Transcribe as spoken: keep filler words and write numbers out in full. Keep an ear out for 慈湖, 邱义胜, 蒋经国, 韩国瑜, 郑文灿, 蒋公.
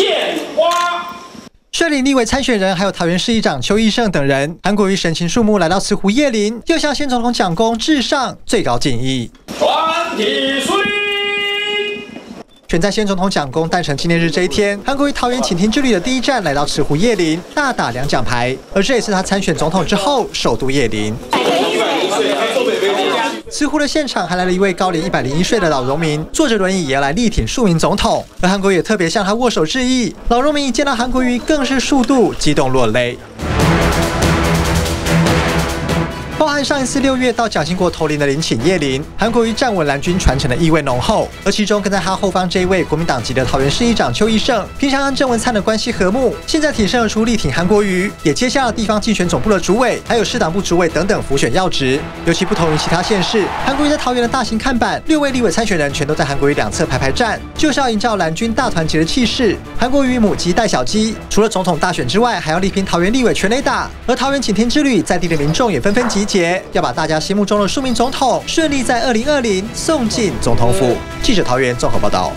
献花。率领立委参选人还有桃园市议长邱义胜等人，韩国瑜神情肃穆来到慈湖谒陵，又向先总统蒋公致上最高敬意。团体顺利。 选在先总统蒋公诞辰纪念日这一天，韩国瑜桃园倾听之旅的第一站来到慈湖谒陵，大打两蒋牌。而这也是他参选总统之后首度谒陵。慈湖的现场还来了一位高龄一百零一岁的老农民，坐着轮椅也要来力挺庶民总统。而韩国瑜也特别向他握手致意。老农民一见到韩国瑜，更是数度激动落泪。 包含上一次六月到蒋经国头銜的陵寝谒陵，韩国瑜站稳蓝军传承的意味浓厚。而其中跟在他后方这一位国民党籍的桃园市议长邱义胜，平常跟郑文灿的关系和睦，现在挺身而出力挺韩国瑜，也接下了地方竞选总部的主委，还有市党部主委等等辅选要职。尤其不同于其他县市，韩国瑜在桃园的大型看板，六位立委参选人全都在韩国瑜两侧排排站，就是要营造蓝军大团结的气势。韩国瑜母鸡带小鸡，除了总统大选之外，还要力拼桃园立委全垒打。而桃园倾听之旅，在地的民众也纷纷集结。 要把大家心目中的庶民总统顺利在二零二零送进总统府。记者桃园综合报道。